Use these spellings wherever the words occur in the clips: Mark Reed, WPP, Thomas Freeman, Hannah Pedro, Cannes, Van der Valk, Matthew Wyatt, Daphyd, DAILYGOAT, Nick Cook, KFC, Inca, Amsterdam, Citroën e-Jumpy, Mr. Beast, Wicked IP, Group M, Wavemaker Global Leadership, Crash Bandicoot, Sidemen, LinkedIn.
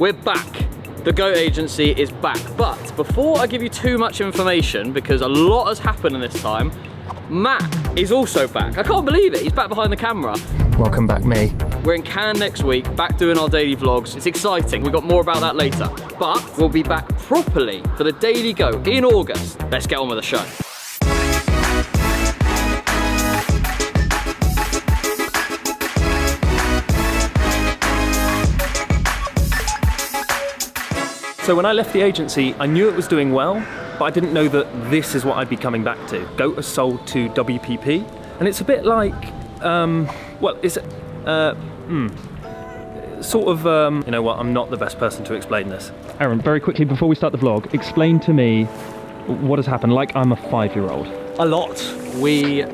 We're back. The GOAT agency is back. But before I give you too much information, because a lot has happened in this time, Matt is also back. I can't believe it, he's back behind the camera. Welcome back, me. We're in Cannes next week, back doing our daily vlogs. It's exciting, we've got more about that later. But we'll be back properly for the Daily GOAT in August. Let's get on with the show. So when I left the agency, I knew it was doing well, but I didn't know that this is what I'd be coming back to. GOAT was sold to WPP, and it's a bit like, well, it's sort of, you know what, I'm not the best person to explain this. Aaron, very quickly, before we start the vlog, explain to me what has happened, like I'm a 5-year-old. A lot. We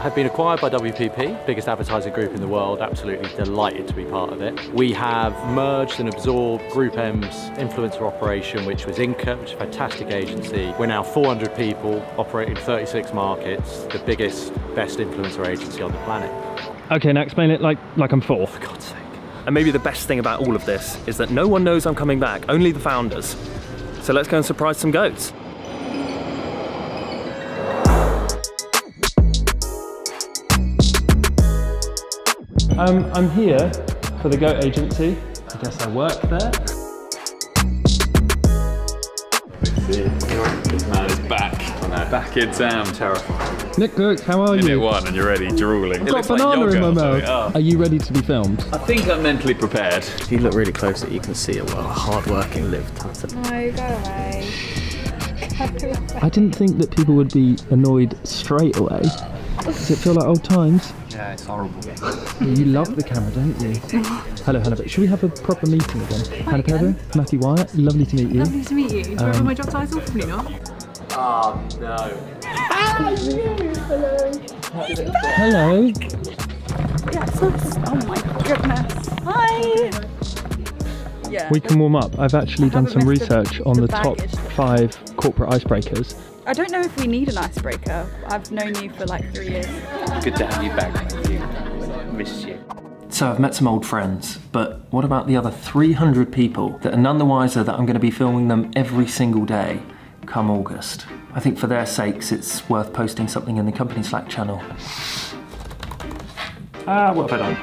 have been acquired by WPP, biggest advertising group in the world, absolutely delighted to be part of it. We have merged and absorbed Group M's influencer operation, which was Inca, which is a fantastic agency. We're now 400 people, operating 36 markets, the biggest, best influencer agency on the planet. Okay, now explain it like I'm 4. For God's sake. And maybe the best thing about all of this is that no one knows I'm coming back, only the founders. So let's go and surprise some goats. I'm here for the GOAT agency. I guess I work there. This man is back. Oh no, back in town. Terrifying. Nick, look, how are you? You're one and you're ready, drooling. I've got banana like in my mouth. Oh. Are you ready to be filmed? I think I'm mentally prepared. If you look really closely, you can see a well, hard-working live tattoo. No, go away. I didn't think that people would be annoyed straight away. Does it feel like old times? Yeah, it's horrible. You love the camera, don't you? Hello, Hannah. Should we have a proper meeting again? Hi, Hannah Pedro, Matthew Wyatt, lovely to meet you. Lovely to meet you. Do you remember my job title? Probably not. Oh, no. Hello. Hello. Yes. Oh my goodness. Hi. Yeah. We can warm up. I've actually done some research on the top 5 corporate icebreakers. I don't know if we need an icebreaker. I've known you for like 3 years. Good to have you back. Miss you. So I've met some old friends, but what about the other 300 people that are none the wiser that I'm going to be filming them every single day come August? I think for their sakes it's worth posting something in the company Slack channel. Ah, what have I done?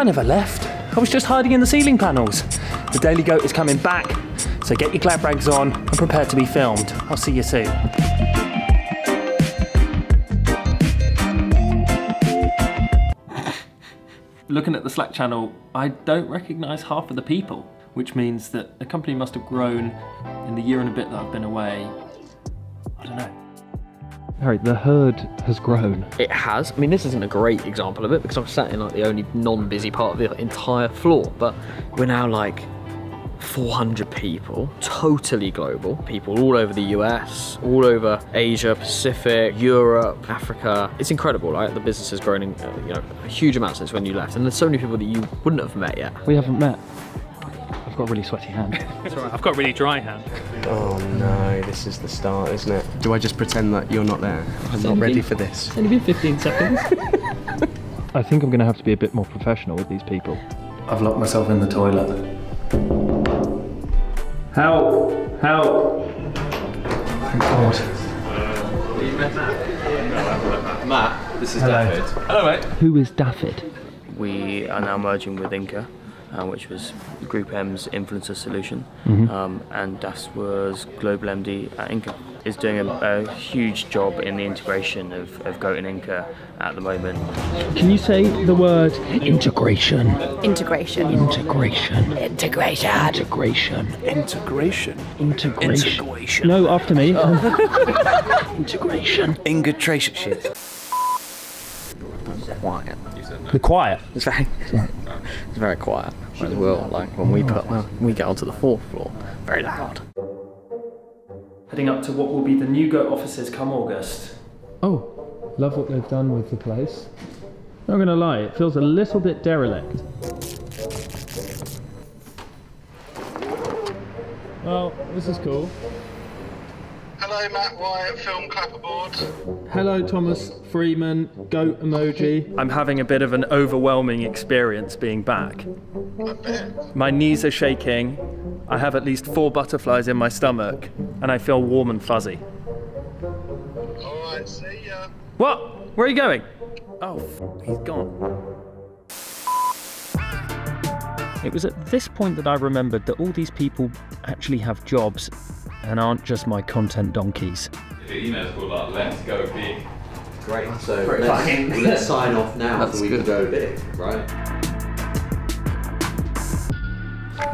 I never left. I was just hiding in the ceiling panels. The Daily GOAT is coming back, so get your glad rags on and prepare to be filmed. I'll see you soon. Looking at the Slack channel, I don't recognise half of the people, which means that the company must have grown in the year and a bit that I've been away. I don't know. Harry, the herd has grown. It has. I mean, this isn't a great example of it because I'm sat in like the only non-busy part of the entire floor, but we're now like 400 people, totally global. People all over the US, all over Asia, Pacific, Europe, Africa. It's incredible, right? The business has grown in a huge amount since when you left, and there's so many people that you wouldn't have met yet. We haven't met. I've got a really sweaty hand. It's all right. I've got a really dry hand. Oh no, this is the start, isn't it? Do I just pretend that you're not there? I'm not ready for this. It's only been 15 seconds. I think I'm going to have to be a bit more professional with these people. I've locked myself in the toilet. Help! Help! Thank God. Have you met Matt? Matt, this is Daphyd. Hello mate. Who is Daphyd? We are now merging with Inca. Which was Group M's influencer solution, and Das was global MD at Inca. Is doing a huge job in the integration of GOAT and Inca at the moment. Can you say the word integration? Integration. Integration. Integration. Integration. Integration. Integration. Integration. No, after me. Integration. Integration. Shit. Quiet. The quiet. It's very quiet. Whereas we'll, like when we get onto the 4th floor, very loud. Heading up to what will be the new GOAT offices come August. Oh, love what they've done with the place. Not gonna lie, it feels a little bit derelict. Well, this is cool. Hello. Hello, Matt Wyatt, Film Clapperboard. Hello, Thomas Freeman, Goat Emoji. I'm having a bit of an overwhelming experience being back. I bet. My knees are shaking, I have at least 4 butterflies in my stomach, and I feel warm and fuzzy. Alright, see ya. What? Where are you going? Oh, he's gone. It was at this point that I remembered that all these people actually have jobs and aren't just my content donkeys. The email's called like, let's go big. Great, so let's sign off now so we can go big, right?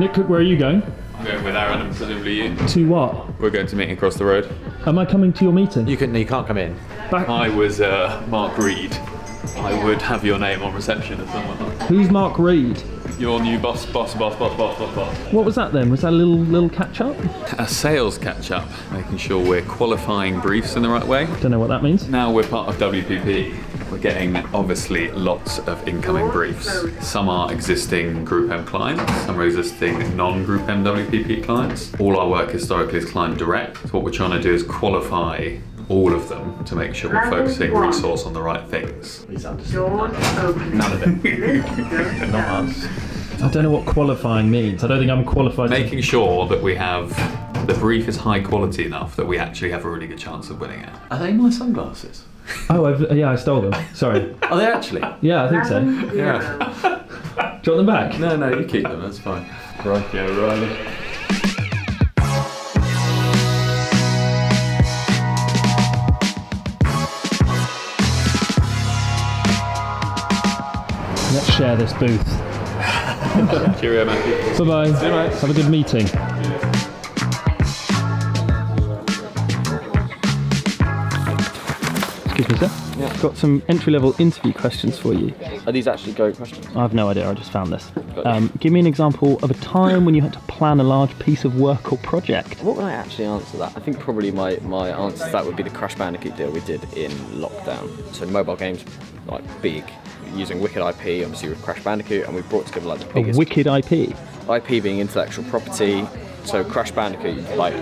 Nick Cook, where are you going? I'm going with Aaron and presumably you. To what? We're going to meet across the road. Am I coming to your meeting? You can't come in. Back. I was Mark Reed. I would have your name on reception or something like that. Who's Mark Reed? Your new boss. What was that then? Was that a little catch-up? A sales catch-up, making sure we're qualifying briefs in the right way. Don't know what that means. Now we're part of WPP. We're getting, obviously, lots of incoming briefs. Some are existing Group M clients, some are existing non-Group M WPP clients. All our work historically is client direct. So what we're trying to do is qualify all of them to make sure we're focusing resource on the right things. He's understood. None of it. Not us. I don't know what qualifying means. I don't think I'm qualified. Making sure that we have the brief is high quality enough that we actually have a really good chance of winning it. Are they my sunglasses? Oh, yeah, I stole them. Sorry. Are they actually? Yeah, I think so. Yeah. Do you want them back? No, no, you keep them. That's fine. Right, yeah, right. Let's share this booth. Cheerio, Matthew. Bye-bye. See you, mate. Have a good meeting. Excuse me, sir. Yeah. Got some entry-level interview questions for you. Are these actually GOAT questions? I have no idea. I just found this. Give me an example of a time when you had to plan a large piece of work or project. What would I actually answer that? I think probably my answer to that would be the Crash Bandicoot deal we did in lockdown. So mobile games, like, big. Using Wicked IP, obviously with Crash Bandicoot, and we brought together like the biggest. A Wicked IP? IP being intellectual property. So Crash Bandicoot, like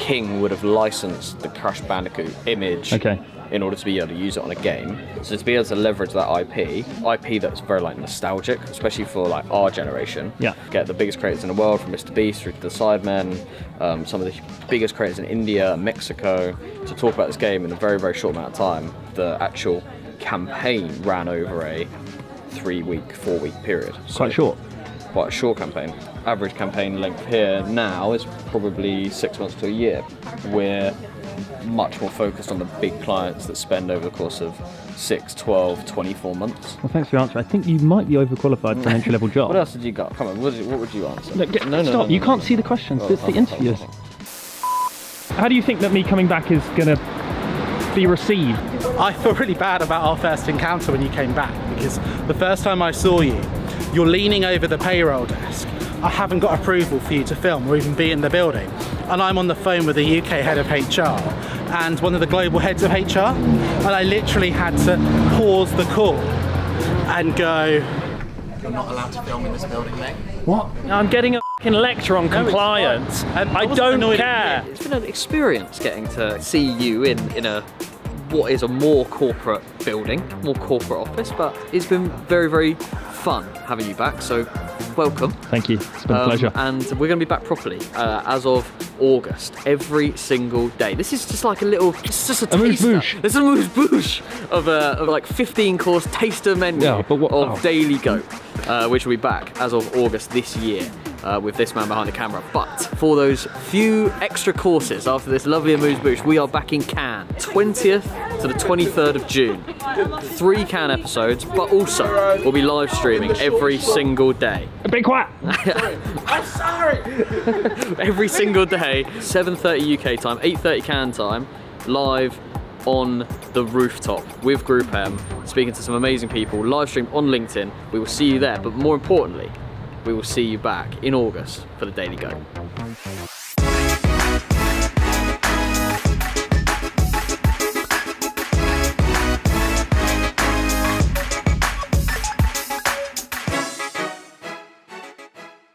King would have licensed the Crash Bandicoot image in order to be able to use it on a game. So to be able to leverage that IP that's very like nostalgic, especially for like our generation. Yeah. Get the biggest creators in the world, from Mr. Beast through to the Sidemen, some of the biggest creators in India, Mexico, to talk about this game in a very, very short amount of time. The actual campaign ran over a 3-week, 4-week period. So quite short. Quite a short campaign. Average campaign length here now is probably 6 months to a year. We're much more focused on the big clients that spend over the course of 6, 12, 24 months. Well, thanks for your answer. I think you might be overqualified for an entry-level job. What else did you got? Come on, what would you answer? Look, no, you can't see the questions. It's the interviewers. How do you think that me coming back is going to be received? I feel really bad about our first encounter when you came back, because the first time I saw you, you're leaning over the payroll desk. I haven't got approval for you to film or even be in the building, and I'm on the phone with the UK head of HR and one of the global heads of HR, and I literally had to pause the call and go, "You're not allowed to film in this building, mate." What? I'm getting a fucking lecture on compliance. I don't care. It's been an experience getting to see you in a what is a more corporate building, more corporate office, but it's been very, very fun having you back, so welcome. Thank you, it's been a pleasure. And we're going to be back properly as of August, every single day. This is just like a little, it's just a taster. There's a moose boosh of like 15-course taster menu of Daily Goat. Which will be back as of August this year with this man behind the camera. But for those few extra courses after this lovely amuse bouche, we are back in Cannes, 20th to the 23rd of June. 3 Cannes episodes, but also we'll be live streaming every single day. Be quiet! I'm sorry! Every single day, 7:30 UK time, 8:30 Cannes time, live on the rooftop with Group M, speaking to some amazing people, live stream on LinkedIn. We will see you there, but more importantly, we will see you back in August for the Daily Goat.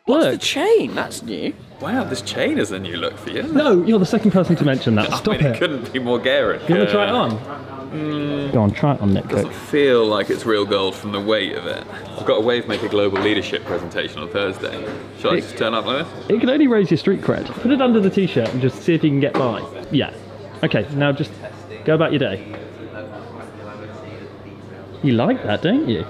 What's the chain? That's new. Wow, this chain is a new look for you. No, you're the second person to mention that. Stop it. It couldn't be more Garrick. You want to try it on? Go on, try it on, Nick. It doesn't feel like it's real gold from the weight of it. I've got a Wavemaker Global Leadership presentation on Thursday. Shall I just turn up like this? It can only raise your street cred. Put it under the t-shirt and just see if you can get by. Yeah. Okay, now just go about your day. You like that, don't you?